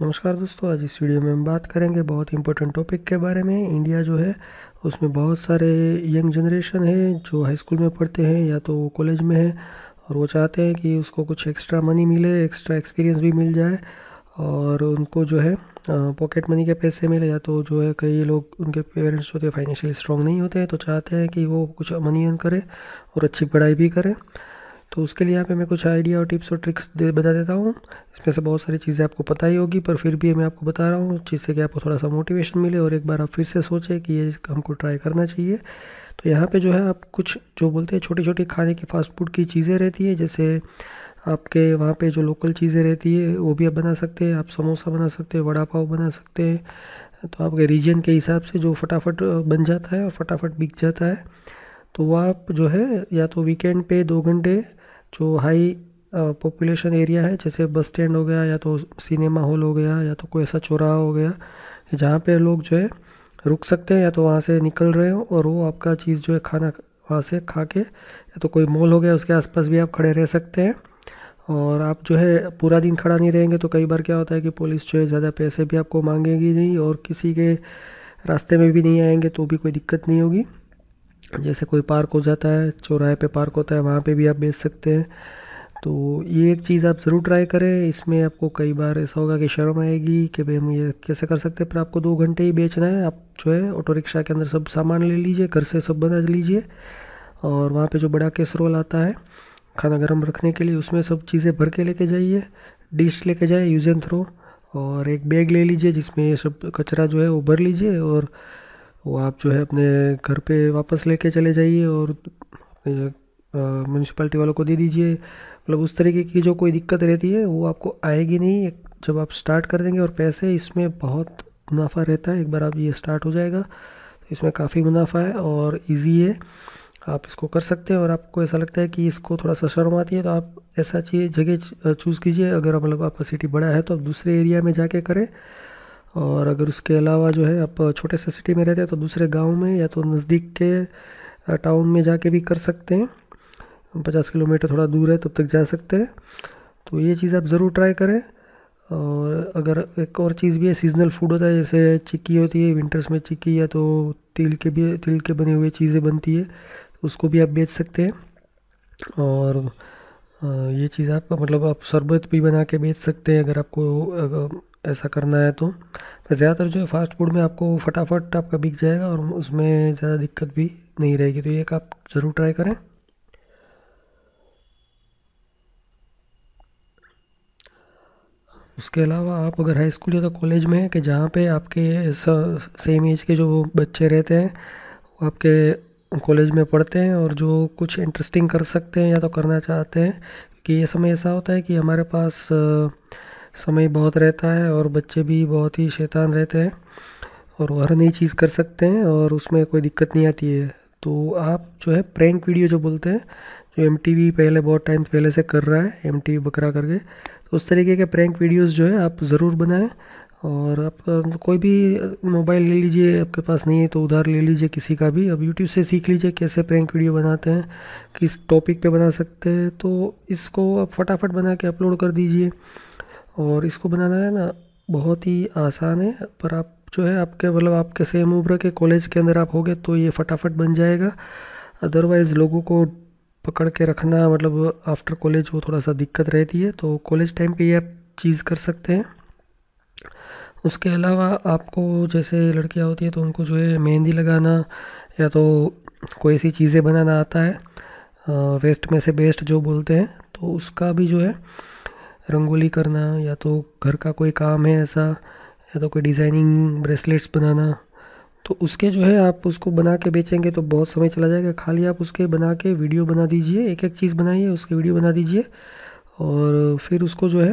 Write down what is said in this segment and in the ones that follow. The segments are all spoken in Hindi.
नमस्कार दोस्तों, आज इस वीडियो में हम बात करेंगे बहुत इंपॉर्टेंट टॉपिक के बारे में। इंडिया जो है उसमें बहुत सारे यंग जनरेशन है जो हाई स्कूल में पढ़ते हैं या तो कॉलेज में है, और वो चाहते हैं कि उसको कुछ एक्स्ट्रा मनी मिले, एक्स्ट्रा एक्सपीरियंस भी मिल जाए और उनको जो है पॉकेट मनी के पैसे मिले। या तो जो है कई लोग उनके पेरेंट्स होते हैं फाइनेंशियली स्ट्रॉन्ग नहीं होते हैं, तो चाहते हैं कि वो कुछ मनी अर्न करें और अच्छी पढ़ाई भी करें। तो उसके लिए यहाँ पे मैं कुछ आइडिया और टिप्स और ट्रिक्स बता देता हूँ। इसमें से बहुत सारी चीज़ें आपको पता ही होगी, पर फिर भी मैं आपको बता रहा हूँ जिससे कि आपको थोड़ा सा मोटिवेशन मिले और एक बार आप फिर से सोचें कि ये हमको ट्राई करना चाहिए। तो यहाँ पे जो है आप कुछ जो बोलते हैं छोटी छोटी खाने की फ़ास्ट फूड की चीज़ें रहती है, जैसे आपके वहाँ पे जो लोकल चीज़ें रहती है वो भी आप बना सकते हैं। आप समोसा बना सकते हैं, वड़ा पाव बना सकते हैं, तो आपके रीजन के हिसाब से जो फटाफट बन जाता है और फटाफट बिक जाता है, तो वह आप जो है या तो वीकेंड पे 2 घंटे जो हाई पॉपुलेशन एरिया है, जैसे बस स्टैंड हो गया या तो सिनेमा हॉल हो गया या तो कोई ऐसा चौराहा हो गया जहाँ पे लोग जो है रुक सकते हैं, या तो वहाँ से निकल रहे हो और वो आपका चीज़ जो है खाना वहाँ से खा के, या तो कोई मॉल हो गया उसके आसपास भी आप खड़े रह सकते हैं। और आप जो है पूरा दिन खड़ा नहीं रहेंगे तो कई बार क्या होता है कि पुलिस जो है ज़्यादा पैसे भी आपको मांगेगी नहीं और किसी के रास्ते में भी नहीं आएंगे तो भी कोई दिक्कत नहीं होगी। जैसे कोई पार्क हो जाता है, चौराहे पे पार्क होता है, वहाँ पे भी आप बेच सकते हैं। तो ये एक चीज़ आप ज़रूर ट्राई करें। इसमें आपको कई बार ऐसा होगा कि शर्म आएगी कि भाई हम ये कैसे कर सकते हैं, पर आपको 2 घंटे ही बेचना है। आप जो है ऑटो रिक्शा के अंदर सब सामान ले लीजिए, घर से सब बना लीजिए, और वहाँ पर जो बड़ा कैसरोल आता है खाना गर्म रखने के लिए उसमें सब चीज़ें भर के लेके जाइए, डिश लेके जाइए यूज़ एंड थ्रो, और एक बैग ले लीजिए जिसमें सब कचरा जो है वो भर लीजिए और वो आप जो है अपने घर पे वापस लेके चले जाइए और म्यूनसिपैलिटी वालों को दे दीजिए। मतलब उस तरीके की जो कोई दिक्कत रहती है वो आपको आएगी नहीं जब आप स्टार्ट कर देंगे, और पैसे इसमें बहुत मुनाफा रहता है। एक बार आप ये स्टार्ट हो जाएगा तो इसमें काफ़ी मुनाफा है और इजी है, आप इसको कर सकते हैं। और आपको ऐसा लगता है कि इसको थोड़ा सा शर्म आती है तो आप ऐसा चाहिए जगह चूज़ कीजिए, अगर मतलब आपका सिटी बड़ा है तो आप दूसरे एरिया में जाके करें, और अगर उसके अलावा जो है आप छोटे से सिटी में रहते हैं तो दूसरे गांव में या तो नज़दीक के टाउन में जाके भी कर सकते हैं। 50 किलोमीटर थोड़ा दूर है तब तक जा सकते हैं। तो ये चीज़ आप ज़रूर ट्राई करें। और अगर एक और चीज़ भी है, सीजनल फूड होता है, जैसे चिक्की होती है, विंटर्स में चिक्की या तो तिल के बने हुए चीज़ें बनती है, उसको भी आप बेच सकते हैं। और ये चीज़ आप मतलब आप शरबत भी बना के बेच सकते हैं अगर आपको ऐसा करना है तो। ज़्यादातर जो है फास्ट फूड में आपको फटाफट आपका बिक जाएगा और उसमें ज़्यादा दिक्कत भी नहीं रहेगी, तो ये आप ज़रूर ट्राई करें। उसके अलावा आप अगर हाई स्कूल या तो कॉलेज में है कि जहाँ पे आपके सेम एज के जो बच्चे रहते हैं वो आपके कॉलेज में पढ़ते हैं और जो कुछ इंटरेस्टिंग कर सकते हैं या तो करना चाहते हैं, कि ये समय ऐसा होता है कि हमारे पास समय बहुत रहता है और बच्चे भी बहुत ही शैतान रहते हैं और वो हर नई चीज़ कर सकते हैं और उसमें कोई दिक्कत नहीं आती है। तो आप जो है प्रैंक वीडियो जो बोलते हैं, जो MTV पहले बहुत टाइम पहले से कर रहा है, MTV बकरा करके, तो उस तरीके के प्रैंक वीडियोस जो है आप ज़रूर बनाएं। और आप कोई भी मोबाइल ले लीजिए, आपके पास नहीं है तो उधार ले लीजिए किसी का भी, अब यूट्यूब से सीख लीजिए कैसे प्रैंक वीडियो बनाते हैं, किस टॉपिक पे बना सकते हैं, तो इसको आप फटाफट बना के अपलोड कर दीजिए। और इसको बनाना है ना बहुत ही आसान है, पर आप जो है आपके मतलब आपके सेम उम्र के कॉलेज के अंदर आप होगे तो ये फटाफट बन जाएगा। अदरवाइज़ लोगों को पकड़ के रखना मतलब आफ्टर कॉलेज वो थोड़ा सा दिक्कत रहती है, तो कॉलेज टाइम पे ये आप चीज़ कर सकते हैं। उसके अलावा आपको जैसे लड़कियां होती है तो उनको जो है मेहंदी लगाना या तो कोई ऐसी चीज़ें बनाना आता है, वेस्ट में से बेस्ट जो बोलते हैं, तो उसका भी जो है रंगोली करना, या तो घर का कोई काम है ऐसा, या तो कोई डिज़ाइनिंग ब्रेसलेट्स बनाना, तो उसके जो है आप उसको बना के बेचेंगे तो बहुत समय चला जाएगा। खाली आप उसके बना के वीडियो बना दीजिए, एक एक चीज़ बनाइए उसके वीडियो बना दीजिए और फिर उसको जो है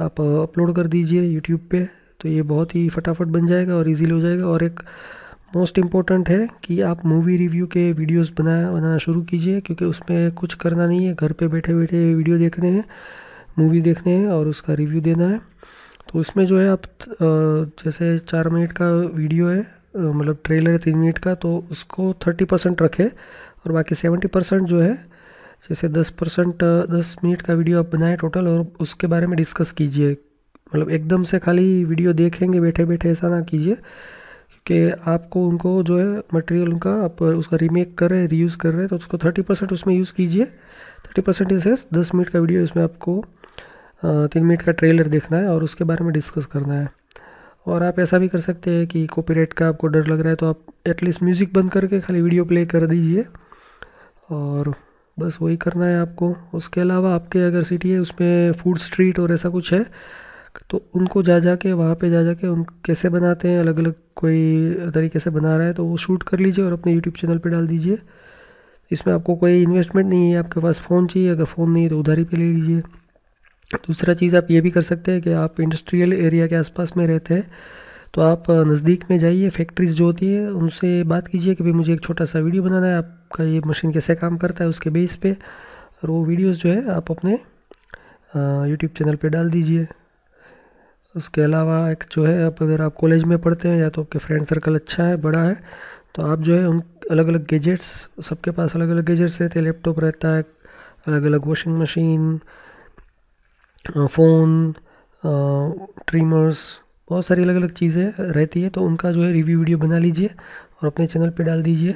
आप अपलोड कर दीजिए यूट्यूब पे, तो ये बहुत ही फटाफट बन जाएगा और ईजीली हो जाएगा। और एक मोस्ट इम्पॉर्टेंट है कि आप मूवी रिव्यू के वीडियोज़ बनाना शुरू कीजिए, क्योंकि उसमें कुछ करना नहीं है, घर पर बैठे बैठे वीडियो देखने हैं, मूवी देखने हैं और उसका रिव्यू देना है। तो इसमें जो है आप जैसे 4 मिनट का वीडियो है, मतलब ट्रेलर 3 मिनट का, तो उसको 30% रखें और बाकी 70% जो है जैसे 10% 10 मिनट का वीडियो आप बनाएं टोटल, और उसके बारे में डिस्कस कीजिए मतलब एकदम से खाली वीडियो देखेंगे बैठे बैठे, ऐसा ना कीजिए कि आपको उनको जो है मटेरियल उनका आप उसका रीमेक कर रहे हैं, रीयूज़ कर रहे हैं, तो उसको 30% उसमें यूज़ कीजिए। 30% इंसेस 10 मिनट का वीडियो, इसमें आपको 3 मिनट का ट्रेलर देखना है और उसके बारे में डिस्कस करना है। और आप ऐसा भी कर सकते हैं कि कॉपीराइट का आपको डर लग रहा है तो आप एटलीस्ट म्यूज़िक बंद करके खाली वीडियो प्ले कर दीजिए और बस वही करना है आपको। उसके अलावा आपके अगर सिटी है उसमें फूड स्ट्रीट और ऐसा कुछ है तो उनको वहाँ पे जा जा के उन कैसे बनाते हैं, अलग अलग कोई तरीके से बना रहा है तो वो शूट कर लीजिए और अपने यूट्यूब चैनल पे डाल दीजिए। इसमें आपको कोई इन्वेस्टमेंट नहीं है, आपके पास फ़ोन चाहिए, अगर फ़ोन नहीं है तो उधारी पे ले लीजिए। दूसरा चीज़ आप ये भी कर सकते हैं कि आप इंडस्ट्रियल एरिया के आसपास में रहते हैं तो आप नज़दीक में जाइए, फैक्ट्रीज़ जो होती है उनसे बात कीजिए कि भाई मुझे एक छोटा सा वीडियो बनाना है, आपका ये मशीन कैसे काम करता है, उसके बेस पे, और वो वीडियोस जो है आप अपने यूट्यूब चैनल पे डाल दीजिए। उसके अलावा एक जो है आप अगर आप कॉलेज में पढ़ते हैं या तो आपके फ्रेंड सर्कल अच्छा है, बड़ा है, तो आप जो है उन अलग अलग गैजेट्स, सबके पास अलग अलग गैजेट्स रहते हैं, लैपटॉप रहता है, अलग अलग वॉशिंग मशीन, फ़ोन, ट्रिमर्स, बहुत सारी अलग अलग चीज़ें रहती है, तो उनका जो है रिव्यू वीडियो बना लीजिए और अपने चैनल पे डाल दीजिए।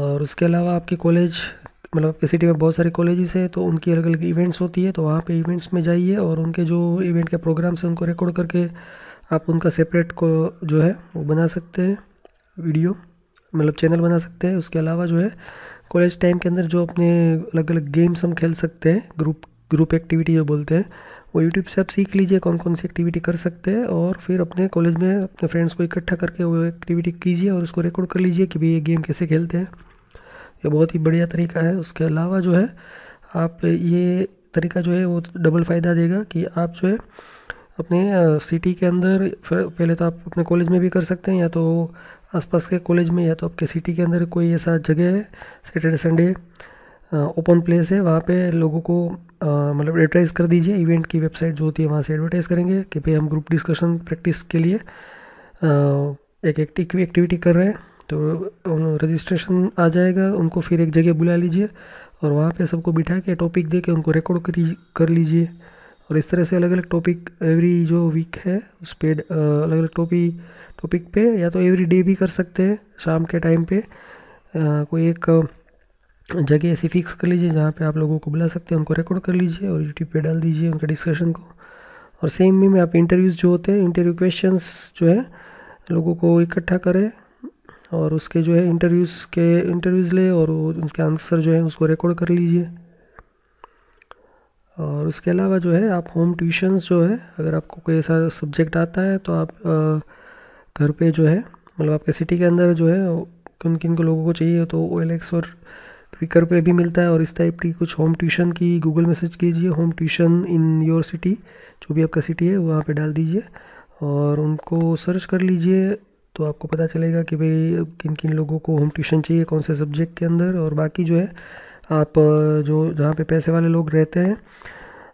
और उसके अलावा आपके कॉलेज मतलब आपके सिटी में बहुत सारे कॉलेजेस हैं तो उनकी अलग अलग इवेंट्स होती है तो वहाँ पे इवेंट्स में जाइए और उनके जो इवेंट के प्रोग्राम्स हैं उनको रिकॉर्ड करके आप उनका सेपरेट को जो है वो बना सकते हैं, वीडियो मतलब चैनल बना सकते हैं। उसके अलावा जो है कॉलेज टाइम के अंदर जो अपने अलग अलग गेम्स हम खेल सकते हैं, ग्रुप एक्टिविटी जो बोलते हैं, वो यूट्यूब से आप सीख लीजिए कौन कौन सी एक्टिविटी कर सकते हैं और फिर अपने कॉलेज में अपने फ्रेंड्स को इकट्ठा करके वो एक्टिविटी कीजिए और उसको रिकॉर्ड कर लीजिए कि भाई ये गेम कैसे खेलते हैं। ये बहुत ही बढ़िया तरीका है। उसके अलावा जो है आप ये तरीका जो है वो डबल फ़ायदा देगा कि आप जो है अपने सिटी के अंदर पहले तो आप अपने कॉलेज में भी कर सकते हैं या तो आसपास के कॉलेज में या तो आपके सिटी के अंदर कोई ऐसा जगह है, सैटरडे संडे ओपन प्लेस है, वहाँ पे लोगों को मतलब एडवर्टाइज़ कर दीजिए। इवेंट की वेबसाइट जो होती है वहाँ से एडवर्टाइज़ करेंगे कि भाई हम ग्रुप डिस्कशन प्रैक्टिस के लिए एक एक्टिविटी कर रहे हैं, तो रजिस्ट्रेशन आ जाएगा, उनको फिर एक जगह बुला लीजिए और वहाँ पे सबको बिठा के टॉपिक दे के उनको रिकॉर्ड कर लीजिए। और इस तरह से अलग अलग टॉपिक एवरी जो वीक है उस पर अलग अलग टॉपिक पे या तो एवरी डे भी कर सकते हैं, शाम के टाइम पे कोई एक जगह ऐसी फिक्स कर लीजिए जहाँ पे आप लोगों को बुला सकते हैं, उनको रिकॉर्ड कर लीजिए और यूट्यूब पे डाल दीजिए उनके डिस्कशन को। और सेम में आप इंटरव्यूज़ जो होते हैं, इंटरव्यू क्वेश्चंस जो है लोगों को इकट्ठा करें और उसके जो है इंटरव्यूज़ ले और उनके आंसर जो है उसको रिकॉर्ड कर लीजिए। और उसके अलावा जो है आप होम ट्यूशन्स जो है, अगर आपको कोई ऐसा सब्जेक्ट आता है तो आप घर पर जो है मतलब आपके सिटी के अंदर जो है किन किन को लोगों को चाहिए तो OLX और स्पीकर पे भी मिलता है और इस टाइप की कुछ होम ट्यूशन की गूगल में सर्च कीजिए, home tuition in your city, जो भी आपका सिटी है वहाँ पे डाल दीजिए और उनको सर्च कर लीजिए तो आपको पता चलेगा कि भाई किन किन लोगों को होम ट्यूशन चाहिए, कौन से सब्जेक्ट के अंदर। और बाकी जो है आप जो जहाँ पे पैसे वाले लोग रहते हैं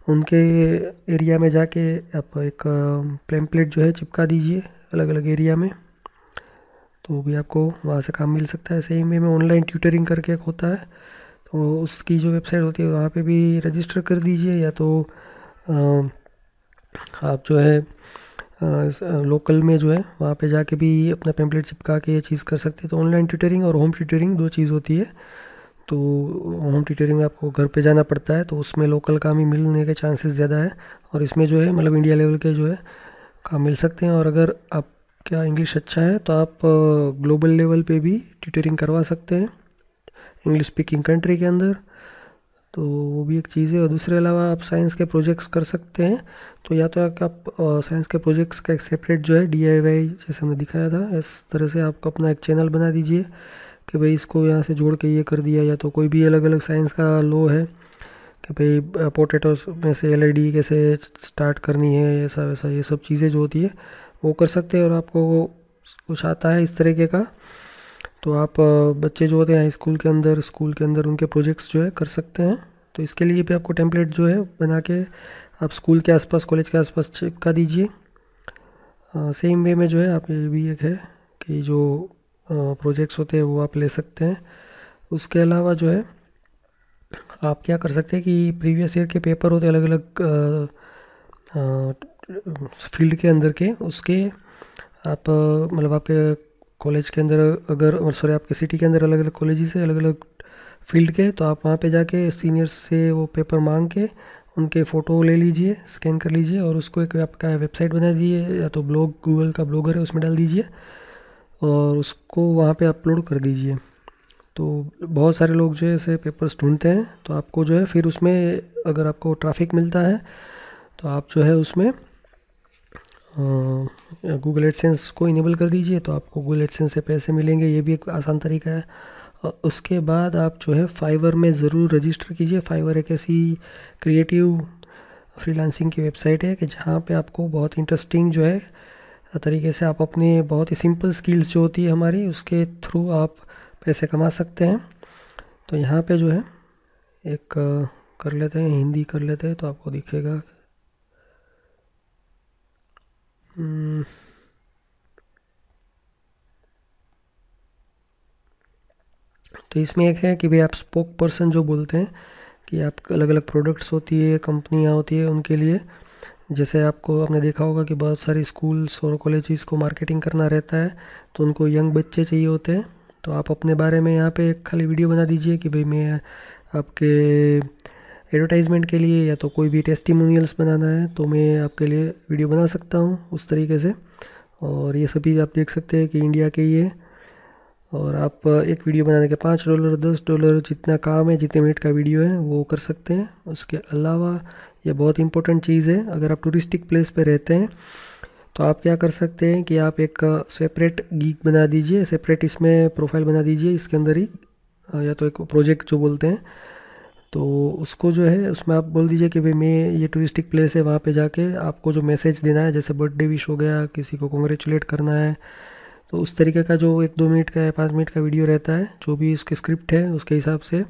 उनके एरिया में जाके आप एक पैम्पलेट जो है चिपका दीजिए अलग अलग एरिया में, तो भी आपको वहाँ से काम मिल सकता है। सेम वे में ऑनलाइन ट्यूटरिंग करके एक होता है तो उसकी जो वेबसाइट होती है वहाँ पे भी रजिस्टर कर दीजिए या तो आप जो है लोकल में जो है वहाँ पे जाके भी अपना पैम्पलेट चिपका के ये चीज़ कर सकते हैं। तो ऑनलाइन ट्यूटरिंग और होम ट्यूटरिंग दो चीज़ होती है, तो होम ट्यूटरिंग में आपको घर पर जाना पड़ता है तो उसमें लोकल काम ही मिलने के चांसेस ज़्यादा है और इसमें जो है मतलब इंडिया लेवल के जो है काम मिल सकते हैं। और अगर आप क्या इंग्लिश अच्छा है तो आप ग्लोबल लेवल पे भी ट्यूटरिंग करवा सकते हैं इंग्लिश स्पीकिंग कंट्री के अंदर, तो वो भी एक चीज़ है। और दूसरे अलावा आप साइंस के प्रोजेक्ट्स कर सकते हैं, तो या तो आप साइंस के प्रोजेक्ट्स का एक सेपरेट जो है DIY जैसे हमने दिखाया था, इस तरह से आपको अपना एक चैनल बना दीजिए कि भाई इसको यहाँ से जोड़ के ये कर दिया, या तो कोई भी अलग अलग साइंस का लॉ है कि भाई पोटैटोस में से LED कैसे स्टार्ट करनी है, ऐसा वैसा ये सब चीज़ें जो होती है वो कर सकते हैं। और आपको कुछ आता है इस तरीके का तो आप बच्चे जो होते हैं स्कूल के अंदर उनके प्रोजेक्ट्स जो है कर सकते हैं। तो इसके लिए भी आपको टेम्पलेट जो है बना के आप स्कूल के आसपास कॉलेज के आसपास चिपका दीजिए। सेम वे में जो है आप ये भी एक है कि जो प्रोजेक्ट्स होते हैं वो आप ले सकते हैं। उसके अलावा जो है आप क्या कर सकते हैं कि प्रीवियस ईयर के पेपर होते अलग अलग फील्ड के अंदर के उसके आप मतलब आपके कॉलेज के अंदर अगर सॉरी आपके सिटी के अंदर अलग अलग कॉलेजेस है अलग अलग फील्ड के, तो आप वहाँ पे जाके सीनियर्स से वो पेपर मांग के उनके फ़ोटो ले लीजिए, स्कैन कर लीजिए और उसको एक आपका वेबसाइट बना दीजिए या तो ब्लॉग गूगल का ब्लॉगर है उसमें डाल दीजिए और उसको वहाँ पे अपलोड कर दीजिए। तो बहुत सारे लोग जो है ऐसे पेपर्स ढूंढते हैं, तो आपको जो है फिर उसमें अगर आपको ट्रैफिक मिलता है तो आप जो है उसमें गूगल एडसेंस को इनेबल कर दीजिए, तो आपको गूगल एडसेंस से पैसे मिलेंगे, ये भी एक आसान तरीका है। और उसके बाद आप जो है फाइवर में ज़रूर रजिस्टर कीजिए। फाइवर एक ऐसी क्रिएटिव फ्रीलांसिंग की वेबसाइट है कि जहाँ पे आपको बहुत इंटरेस्टिंग जो है तरीके से आप अपने बहुत ही सिंपल स्किल्स जो होती है हमारी उसके थ्रू आप पैसे कमा सकते हैं। तो यहाँ पे जो है एक कर लेते हैं, हिंदी कर लेते हैं तो आपको दिखेगा। तो इसमें एक है कि भाई आप स्पोक पर्सन जो बोलते हैं कि आप अलग अलग प्रोडक्ट्स होती है, कंपनियां होती है उनके लिए, जैसे आपको आपने देखा होगा कि बहुत सारे स्कूल्स और कॉलेजेस को मार्केटिंग करना रहता है तो उनको यंग बच्चे चाहिए होते हैं। तो आप अपने बारे में यहाँ पे एक खाली वीडियो बना दीजिए कि भाई मैं आपके एडवर्टाइजमेंट के लिए या तो कोई भी टेस्टिमोनियल्स बनाना है तो मैं आपके लिए वीडियो बना सकता हूँ उस तरीके से। और ये सभी आप देख सकते हैं कि इंडिया के ही है और आप एक वीडियो बनाने के $5 $10 जितना काम है जितने मिनट का वीडियो है वो कर सकते हैं। उसके अलावा ये बहुत इंपॉर्टेंट चीज़ है, अगर आप टूरिस्टिक प्लेस पे रहते हैं तो आप क्या कर सकते हैं कि आप एक सेपरेट गीग बना दीजिए, सेपरेट इसमें प्रोफाइल बना दीजिए इसके अंदर ही, या तो एक प्रोजेक्ट जो बोलते हैं तो उसको जो है उसमें आप बोल दीजिए कि भाई मैं ये टूरिस्टिक प्लेस है वहाँ पे जाके आपको जो मैसेज देना है, जैसे बर्थडे विश हो गया, किसी को कॉन्ग्रेचुलेट करना है, तो उस तरीके का जो 1-2 मिनट का या 5 मिनट का वीडियो रहता है जो भी उसकी स्क्रिप्ट है उसके हिसाब से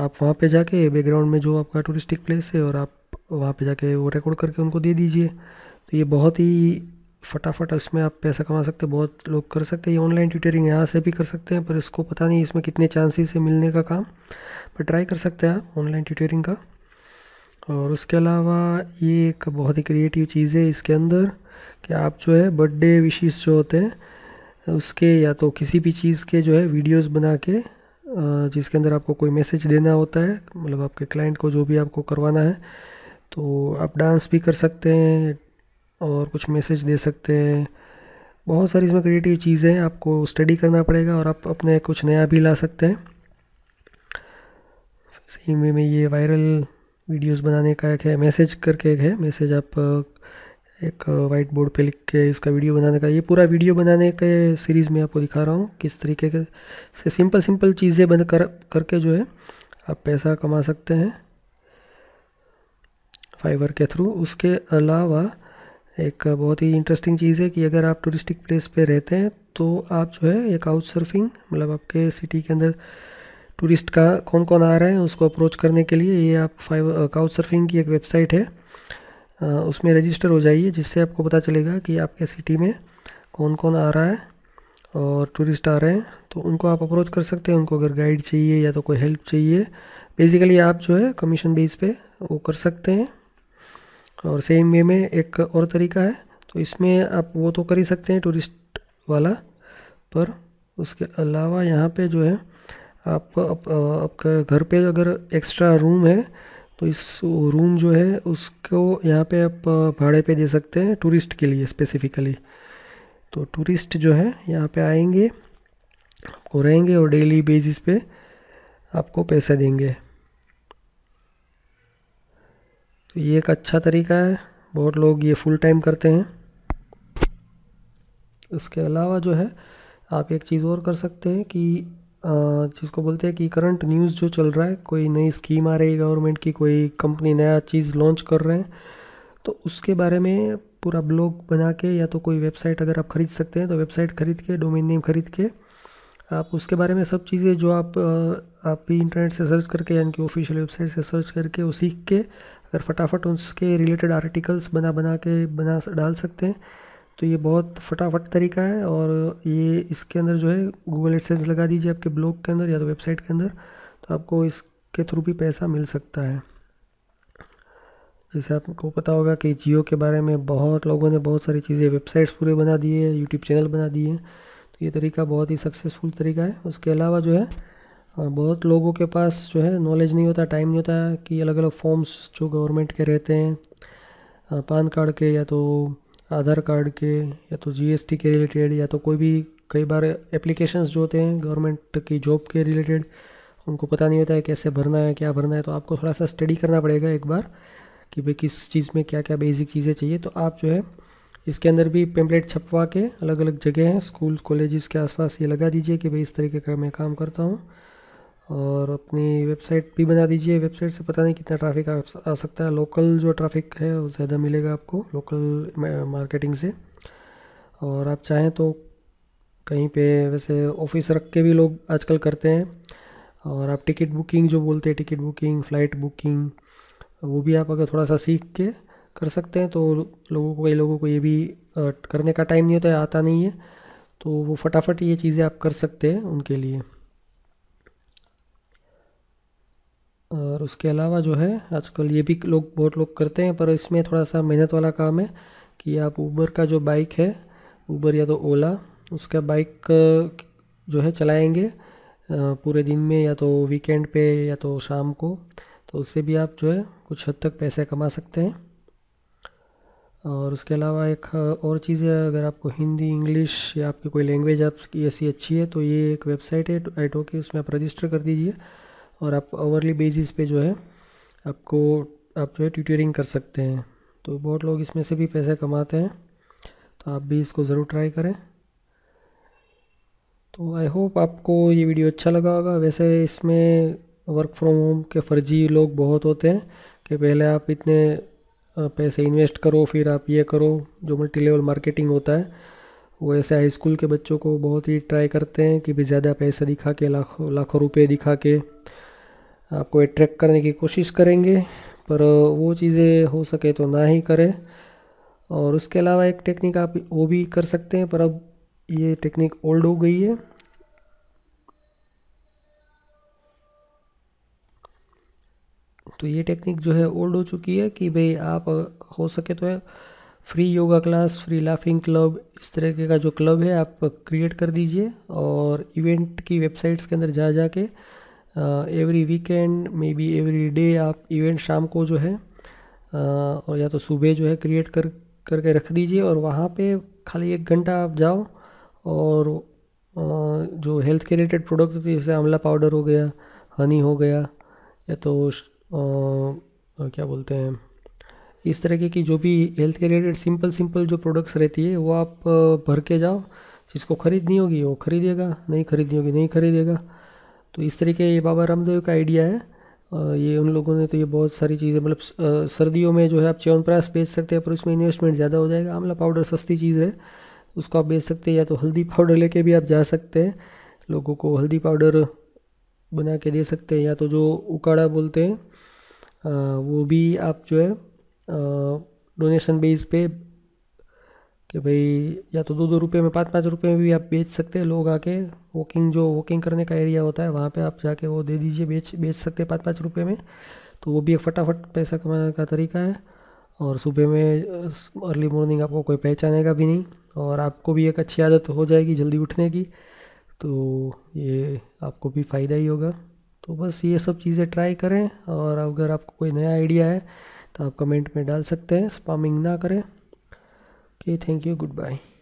आप वहाँ पे जाके बैकग्राउंड में जो आपका टूरिस्टिक प्लेस है और आप वहाँ पे जाके वो रिकॉर्ड करके उनको दे दीजिए। तो ये बहुत ही फटाफट इसमें आप पैसा कमा सकते हैं, बहुत लोग कर सकते हैं। ये ऑनलाइन ट्यूटरिंग यहाँ से भी कर सकते हैं पर इसको पता नहीं इसमें कितने चांसेस है मिलने का काम, पर ट्राई कर सकते हैं आप ऑनलाइन ट्यूटरिंग का। और उसके अलावा ये एक बहुत ही क्रिएटिव चीज़ है इसके अंदर कि आप जो है बर्थडे विशेस जो होते हैं उसके या तो किसी भी चीज़ के जो है वीडियोस बना के जिसके अंदर आपको कोई मैसेज देना होता है, मतलब आपके क्लाइंट को जो भी आपको करवाना है, तो आप डांस भी कर सकते हैं और कुछ मैसेज दे सकते हैं। बहुत सारी इसमें क्रिएटिव चीज़ें हैं, आपको स्टडी करना पड़ेगा और आप अपने कुछ नया भी ला सकते हैं। सही में ये वायरल वीडियोस बनाने का एक है मैसेज करके, एक है मैसेज आप एक वाइट बोर्ड पे लिख के इसका वीडियो बनाने का, ये पूरा वीडियो बनाने के सीरीज़ में आपको दिखा रहा हूँ किस तरीके से सिंपल चीज़ें बन करके जो है आप पैसा कमा सकते हैं फाइवर के थ्रू। उसके अलावा एक बहुत ही इंटरेस्टिंग चीज़ है कि अगर आप टूरिस्टिक प्लेस पे रहते हैं तो आप जो है एक काउच सर्फिंग, मतलब आपके सिटी के अंदर टूरिस्ट का कौन कौन आ रहे हैं उसको अप्रोच करने के लिए ये आप काउच सर्फिंग की एक वेबसाइट है उसमें रजिस्टर हो जाइए, जिससे आपको पता चलेगा कि आपके सिटी में कौन कौन आ रहा है और टूरिस्ट आ रहे हैं, तो उनको आप अप्रोच कर सकते हैं। उनको अगर गाइड चाहिए या तो कोई हेल्प चाहिए, बेसिकली आप जो है कमीशन बेस पे वो कर सकते हैं। और सेम वे में एक और तरीका है, तो इसमें आप वो तो कर ही सकते हैं टूरिस्ट वाला, पर उसके अलावा यहाँ पे जो है आप आपका घर पे अगर एक्स्ट्रा रूम है तो इस रूम जो है उसको यहाँ पे आप भाड़े पे दे सकते हैं टूरिस्ट के लिए स्पेसिफिकली। तो टूरिस्ट जो है यहाँ पे आएंगे, आपको रहेंगे और डेली बेसिस पे आपको पैसा देंगे। तो ये एक अच्छा तरीका है, बहुत लोग ये फुल टाइम करते हैं। इसके अलावा जो है आप एक चीज़ और कर सकते हैं कि जिसको बोलते हैं कि करंट न्यूज़ जो चल रहा है, कोई नई स्कीम आ रही है गवर्नमेंट की, कोई कंपनी नया चीज़ लॉन्च कर रहे हैं तो उसके बारे में पूरा ब्लॉग बना के या तो कोई वेबसाइट अगर आप ख़रीद सकते हैं तो वेबसाइट ख़रीद के, डोमेन नेम ख़रीद के आप उसके बारे में सब चीज़ें जो आप भी इंटरनेट से सर्च करके यानी कि ऑफिशियल वेबसाइट से सर्च करके वो सीख के अगर फटाफट उसके रिलेटेड आर्टिकल्स बना डाल सकते हैं, तो ये बहुत फटाफट तरीका है। और ये इसके अंदर जो है गूगल एडसेंस लगा दीजिए आपके ब्लॉग के अंदर या तो वेबसाइट के अंदर, तो आपको इसके थ्रू भी पैसा मिल सकता है। जैसे आपको पता होगा कि जियो के बारे में बहुत लोगों ने बहुत सारी चीज़ें वेबसाइट्स पूरे बना दिए हैं, यूट्यूब चैनल बना दिए हैं, तो ये तरीका बहुत ही सक्सेसफुल तरीका है। उसके अलावा जो है बहुत लोगों के पास जो है नॉलेज नहीं होता, टाइम नहीं होता कि अलग अलग फॉर्म्स जो गवर्नमेंट के रहते हैं, पान कार्ड के या तो आधार कार्ड के या तो जीएसटी के रिलेटेड या तो कोई भी कई बार एप्लीकेशंस जो होते हैं गवर्नमेंट की जॉब के रिलेटेड, उनको पता नहीं होता है कैसे भरना है क्या भरना है। तो आपको थोड़ा सा स्टडी करना पड़ेगा एक बार कि भाई किस चीज़ में क्या क्या बेसिक चीज़ें चाहिए। तो आप जो है इसके अंदर भी पेम्पलेट छपवा के अलग अलग जगह हैं, स्कूल कॉलेजेस के आसपास ये लगा दीजिए कि भाई इस तरीके का मैं काम करता हूँ, और अपनी वेबसाइट भी बना दीजिए। वेबसाइट से पता नहीं कितना ट्रैफिक आ सकता है, लोकल जो ट्रैफिक है वो ज़्यादा मिलेगा आपको लोकल मार्केटिंग से। और आप चाहें तो कहीं पे वैसे ऑफिस रख के भी लोग आजकल करते हैं, और आप टिकट बुकिंग जो बोलते हैं, टिकट बुकिंग, फ़्लाइट बुकिंग, वो भी आप अगर थोड़ा सा सीख के कर सकते हैं तो कई लोगों को ये भी करने का टाइम नहीं होता है, आता नहीं है, तो वो फटाफट ये चीज़ें आप कर सकते हैं उनके लिए। और उसके अलावा जो है आजकल ये भी लोग बहुत लोग करते हैं, पर इसमें थोड़ा सा मेहनत वाला काम है कि आप ऊबर का जो बाइक है, ऊबर या तो ओला, उसका बाइक जो है चलाएंगे पूरे दिन में या तो वीकेंड पे या तो शाम को, तो उससे भी आप जो है कुछ हद तक पैसे कमा सकते हैं। और उसके अलावा एक और चीज़ है, अगर आपको हिंदी, इंग्लिश या आपकी कोई लैंग्वेज आपकी ऐसी अच्छी है तो ये एक वेबसाइट है आइटो की, उसमें आप रजिस्टर कर दीजिए और आप आवरली बेसिस पे जो है आप जो है ट्यूटरिंग कर सकते हैं। तो बहुत लोग इसमें से भी पैसे कमाते हैं, तो आप भी इसको ज़रूर ट्राई करें। तो आई होप आपको ये वीडियो अच्छा लगा होगा। वैसे इसमें वर्क फ्रॉम होम के फर्जी लोग बहुत होते हैं कि पहले आप इतने पैसे इन्वेस्ट करो फिर आप ये करो, जो मल्टी लेवल मार्केटिंग होता है वो ऐसे हाई स्कूल के बच्चों को बहुत ही ट्राई करते हैं कि भी ज़्यादा पैसा दिखा के, लाखों लाखों रुपए दिखा के आपको अट्रैक्ट करने की कोशिश करेंगे, पर वो चीज़ें हो सके तो ना ही करें। और उसके अलावा एक टेक्निक आप वो भी कर सकते हैं, पर अब ये टेक्निक ओल्ड हो गई है, तो ये टेक्निक जो है ओल्ड हो चुकी है कि भाई आप हो सके तो free yoga class, free laughing club, इस तरीके का जो क्लब है आप क्रिएट कर दीजिए और इवेंट की वेबसाइट्स के अंदर जा जाके every weekend maybe every day आप इवेंट शाम को जो है और या तो सुबह जो है क्रिएट करके रख दीजिए, और वहाँ पे खाली 1 घंटा आप जाओ और जो हेल्थ के रिलेटेड प्रोडक्ट होते हैं, जैसे आंवला पाउडर हो गया, हनी हो गया, या तो क्या बोलते हैं, इस तरीके की जो भी हेल्थ के रिलेटेड सिंपल जो प्रोडक्ट्स रहती है वो आप भर के जाओ। जिसको खरीदनी होगी वो खरीदेगा, नहीं खरीदनी होगी नहीं खरीदेगा। तो इस तरीके ये बाबा रामदेव का आइडिया है, ये उन लोगों ने तो ये बहुत सारी चीज़ें मतलब सर्दियों में जो है आप च्यवनप्राश बेच सकते हैं, पर उसमें इन्वेस्टमेंट ज़्यादा हो जाएगा। आंवला पाउडर सस्ती चीज़ है, उसको आप बेच सकते हैं, या तो हल्दी पाउडर लेके भी आप जा सकते हैं, लोगों को हल्दी पाउडर बना के दे सकते हैं, या तो जो उकाड़ा बोलते हैं वो भी आप जो है डोनेशन बेस पे कि भाई या तो 2-2 रुपये में 5-5 रुपये में भी आप बेच सकते हैं। लोग आके वॉकिंग करने का एरिया होता है वहाँ पे आप जाके वो दे दीजिए, बेच सकते हैं 5-5 रुपये में, तो वो भी एक फटाफट पैसा कमाने का तरीका है। और सुबह में अर्ली मॉर्निंग आपको कोई पहचानेगा भी नहीं, और आपको भी एक अच्छी आदत हो जाएगी जल्दी उठने की, तो ये आपको भी फ़ायदा ही होगा। तो बस ये सब चीज़ें ट्राई करें, और अगर आपको कोई नया आइडिया है तो आप कमेंट में डाल सकते हैं, स्पैमिंग ना करें। Okay, thank you, good bye.